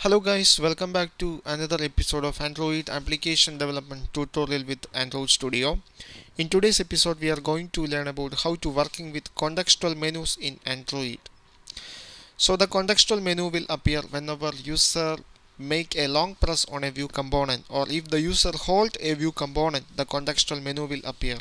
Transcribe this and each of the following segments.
Hello guys, welcome back to another episode of Android application development tutorial with Android Studio. In today's episode we are going to learn about how to working with contextual menus in Android. So the contextual menu will appear whenever user make a long press on a view component, or if the user hold a view component, the contextual menu will appear.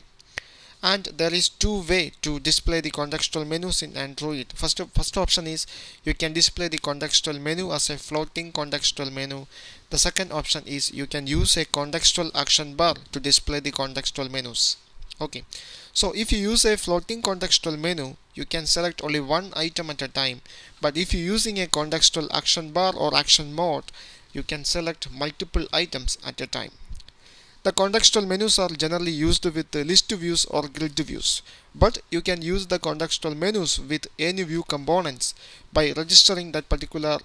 And there is two way to display the contextual menus in Android. First option is you can display the contextual menu as a floating contextual menu. The second option is you can use a contextual action bar to display the contextual menus. Okay, so if you use a floating contextual menu, you can select only one item at a time. But if you're using a contextual action bar or action mode, you can select multiple items at a time. The contextual menus are generally used with list views or grid views, but you can use the contextual menus with any view components by registering that particular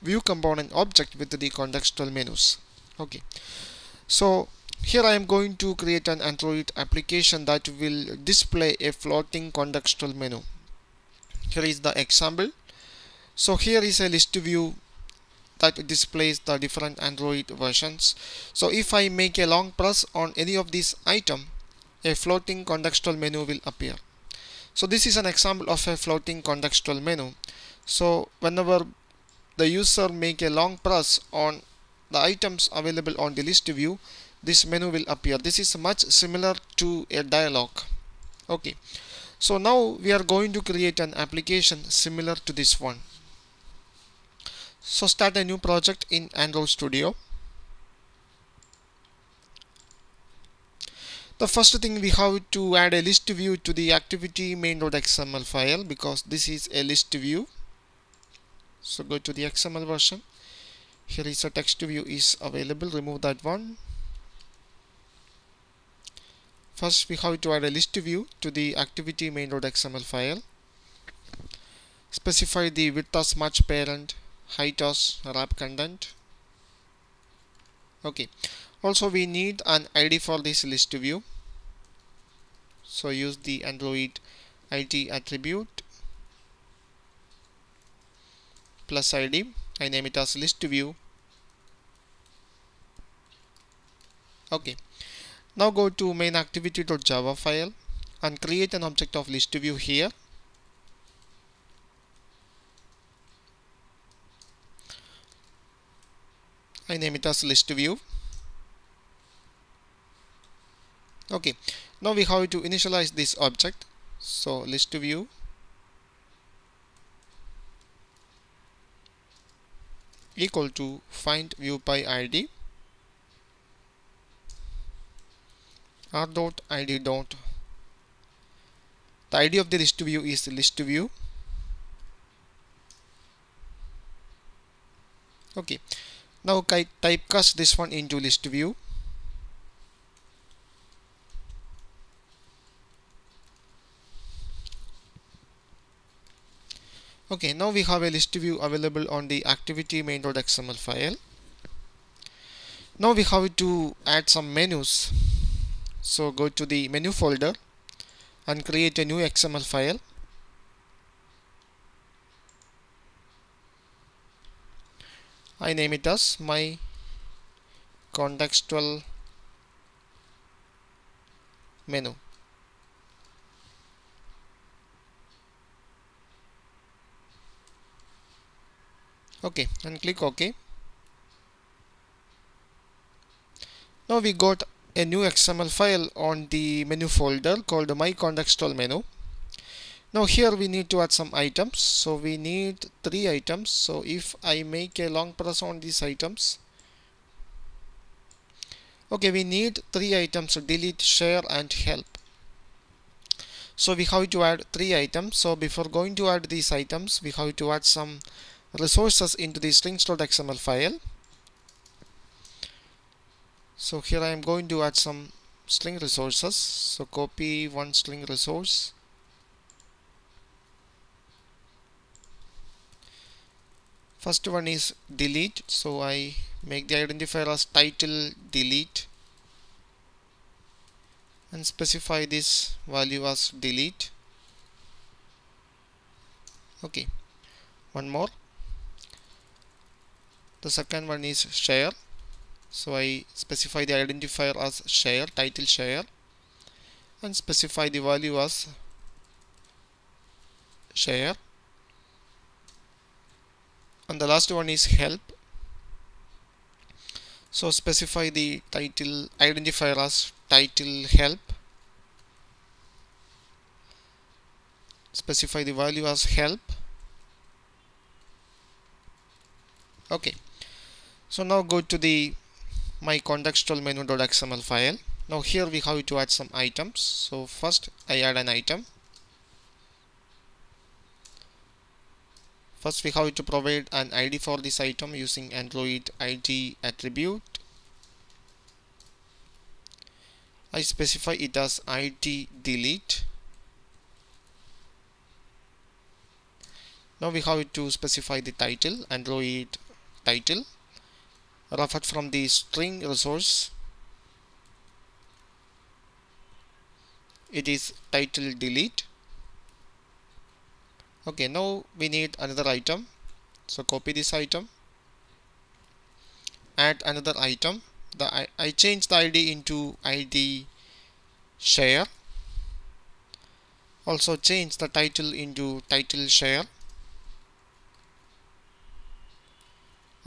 view component object with the contextual menus. Okay, so here I am going to create an Android application that will display a floating contextual menu. Here is the example. So here is a list view that displays the different Android versions. So if I make a long press on any of these item, a floating contextual menu will appear. So this is an example of a floating contextual menu. So whenever the user make a long press on the items available on the list view, this menu will appear. This is much similar to a dialog. Okay, so now we are going to create an application similar to this one. So start a new project in Android Studio. The first thing we have to add a list view to the activity main.xml file, because this is a list view. So go to the XML version. Here is a text view is available. Remove that one. First we have to add a list view to the activity main.xml file. Specify the width as match parent, height as wrap content. Okay, also we need an ID for this list view, so use the Android ID attribute plus ID. I name it as list view. Okay, now go to main activity.java file and create an object of list view here. I name it as list view. Okay, now we have to initialize this object. So list view equal to find view by ID r.id. The ID of the list view is list view. Okay. Now typecast this one into list view. Okay, now we have a list view available on the activity main.xml file. Now we have to add some menus. So go to the menu folder and create a new XML file. I name it as my contextual menu. Okay, and click OK. Now we got a new XML file on the menu folder called my contextual menu. Now here we need to add some items, so we need 3 items. So if I make a long press on these items, okay, we need 3 items, so delete, share and help. So we have to add 3 items. So before going to add these items, we have to add some resources into the strings.xml file. So here I am going to add some string resources. So copy one string resource. First one is delete, so I make the identifier as title delete and specify this value as delete. Okay, one more. The second one is share. So I specify the identifier as share, title share, and specify the value as share. And the last one is help. So specify the title identifier as title help. Specify the value as help. Okay. So now go to the MyContextualMenu.xml file. Now here we have to add some items. So first I add an item. First we have to provide an ID for this item using Android ID attribute. I specify it as ID delete. Now we have to specify the title, Android title, referred from the string resource. It is title delete. Okay, now we need another item. So copy this item, add another item. I change the ID into ID share. Also change the title into title share.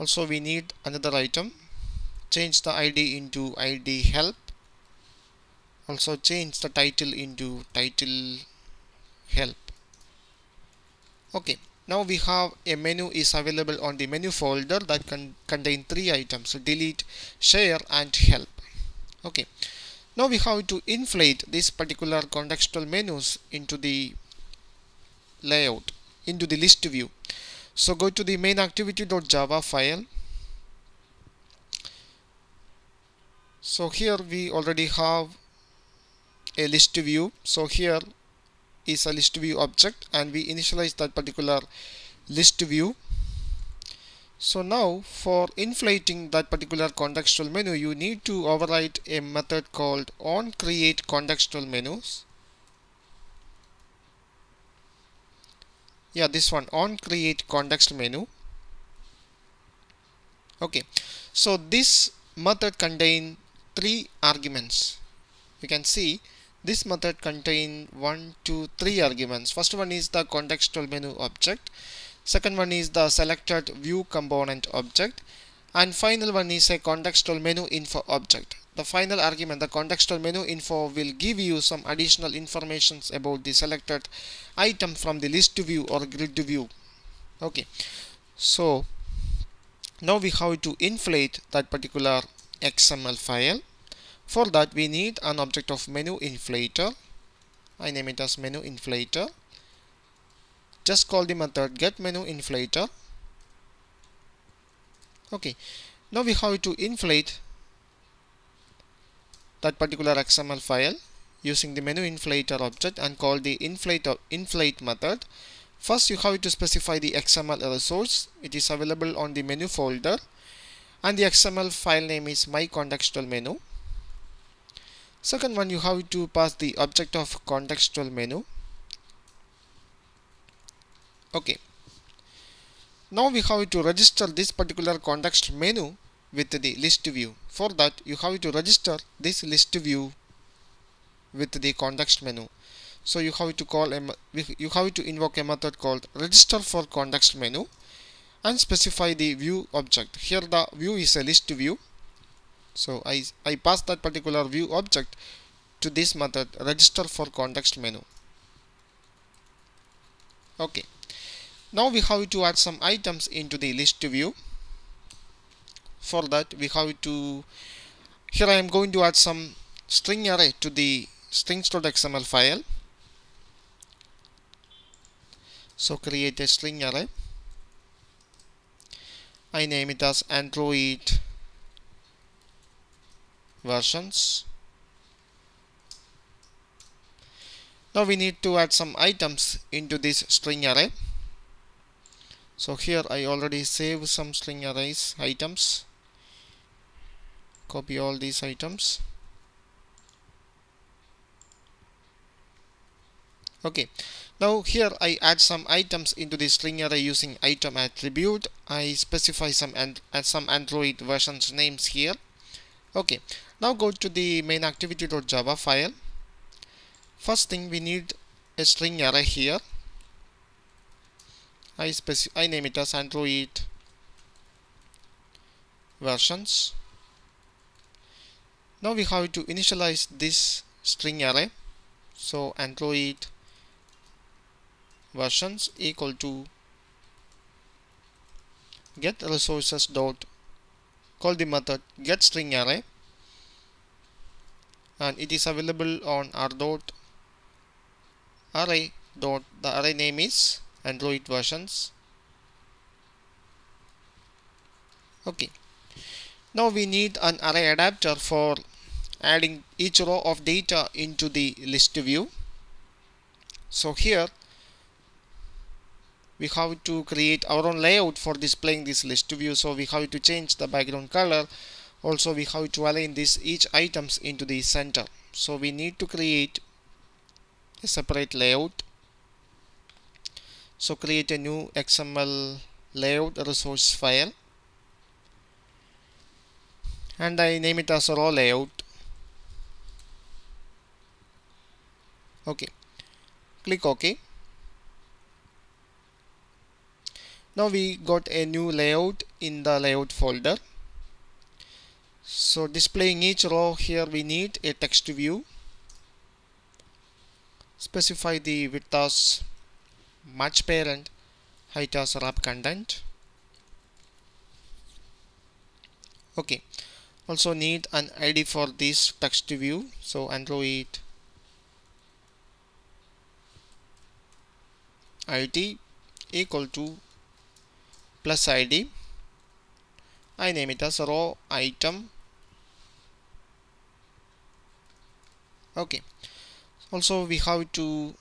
Also we need another item. Change the ID into ID help. Also change the title into title help. Okay, now we have a menu is available on the menu folder that can contain three items: delete, share, and help. Okay, now we have to inflate this particular contextual menus into the layout, into the list view. So go to the main activity.java file. So here we already have a list view. So here is a list view object, and we initialize that particular list view. So now for inflating that particular contextual menu, you need to override a method called onCreateContextMenu. Yeah, this one, onCreateContextMenu. Okay, so this method contains three arguments. You can see this method contains 1, 2, 3 arguments. First one is the contextual menu object. Second one is the selected view component object. And final one is a contextual menu info object. The final argument, the contextual menu info, will give you some additional information about the selected item from the list view or grid view. Okay. So now we have to inflate that particular XML file. For that we need an object of MenuInflater. I name it as MenuInflater. Just call the method getMenuInflater. Okay, now we have to inflate that particular XML file using the MenuInflater object and call the inflate method. First you have to specify the XML resource. It is available on the menu folder, and the XML file name is MyContextualMenu. Second one, you have to pass the object of contextual menu. Okay. Now we have to register this particular context menu with the list view. For that, you have to register this list view with the context menu. So you have to invoke a method called register for context menu and specify the view object. Here the view is a list view. So I pass that particular view object to this method register for context menu. Okay. Now we have to add some items into the list view. For that we have to, here I am going to add some string array to the strings.xml file. So create a string array. I name it as Android versions. Now we need to add some items into this string array. So here I already save some string arrays items. Copy all these items. Okay, Now here I add some items into the string array using item attribute. I specify some Android versions names here. Okay, now go to the main activity.java file. First thing, we need a string array here. I name it as Android versions. Now we have to initialize this string array. So Android versions equal to get resources dot call the method get string array, and it is available on r dot array dot the array name is Android versions. Okay, now we need an array adapter for adding each row of data into the list view. So here we have to create our own layout for displaying this list view. So we have to change the background color. Also we have to align this each items into the center. So we need to create a separate layout. So create a new XML layout resource file, and I name it as raw layout. Okay, click OK. Now we got a new layout in the layout folder. So displaying each row, here we need a text view. Specify the width as match parent, height as wrap content. Okay, also need an ID for this text view. So Android ID equal to plus ID. I name it as row item. Okay, also we have to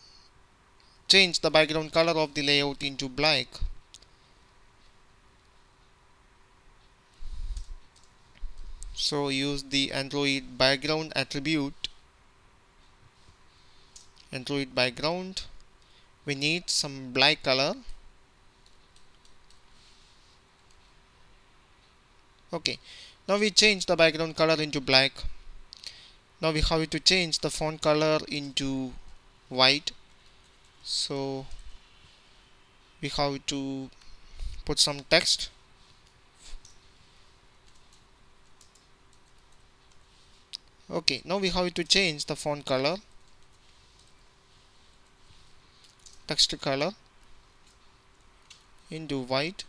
change the background color of the layout into black. So use the Android background attribute. Android background, we need some black color. Okay, now we change the background color into black. Now we have to change the font color into white. So we have to put some text. Okay, now we have to change the font color, text color into white.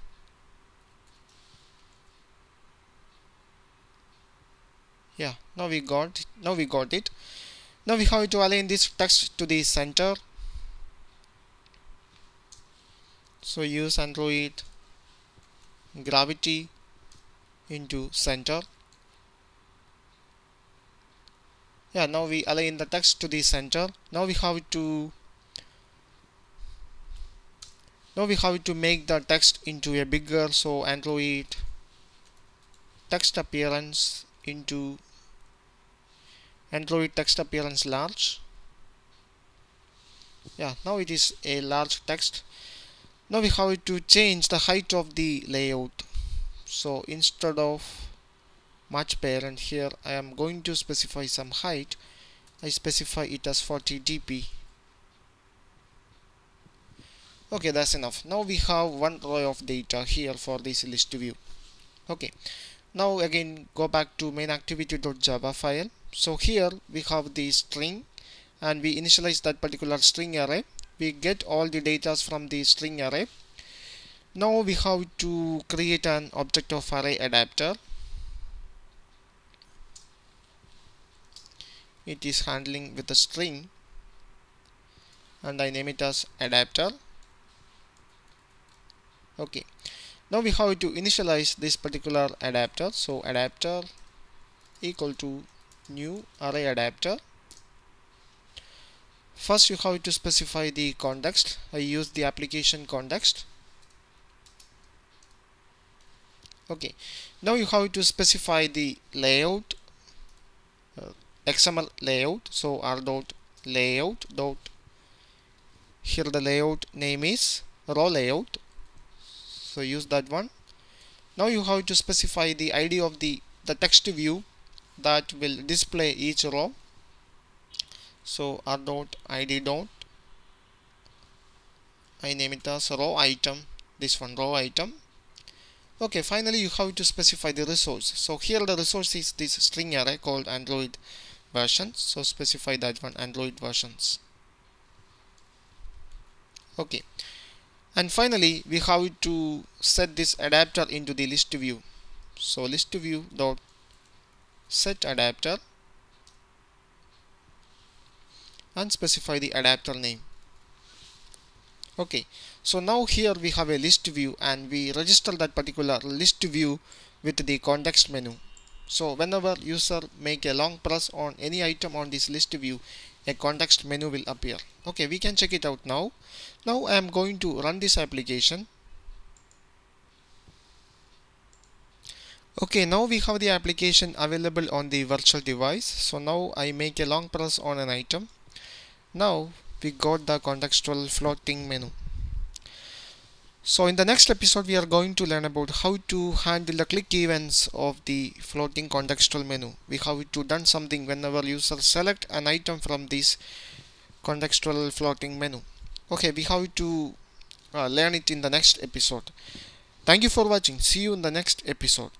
Yeah, now we got it. Now we have to align this text to the center. So use Android gravity into center. Yeah, now we align the text to the center. Now we have to make the text into a bigger. So Android text appearance into Android text appearance large. Yeah, now it is a large text. Now we have to change the height of the layout. So instead of match parent, here I am going to specify some height. I specify it as 40dp. Okay, that's enough. Now we have one row of data here for this list view. Okay, now again go back to main activity.java file. So here we have the string, and we initialize that particular string array. We get all the data from the string array. Now we have to create an object of array adapter. It is handling with a string, and I name it as adapter. Okay, now we have to initialize this particular adapter. So adapter equal to new array adapter. First you have to specify the context. I use the application context. Okay, now you have to specify the layout, XML layout. So r dot layout dot Here the layout name is raw layout, so use that one. Now you have to specify the ID of the text view that will display each row. So r.id dot, I name it as row item, this one, row item. Okay, finally you have to specify the resource. So here the resource is this string array called Android versions, so specify that one, Android versions. Okay, and finally we have to set this adapter into the list view. So list view dot set adapter and specify the adapter name. Okay, so now here we have a list view and we register that particular list view with the context menu. So whenever user make a long press on any item on this list view, a context menu will appear. Okay, we can check it out now. Now I am going to run this application. Okay, now we have the application available on the virtual device. So now I make a long press on an item. Now we got the contextual floating menu. So in the next episode we are going to learn about how to handle the click events of the floating contextual menu. We have to done something whenever user select an item from this contextual floating menu. Okay, we have to learn it in the next episode. Thank you for watching. See you in the next episode.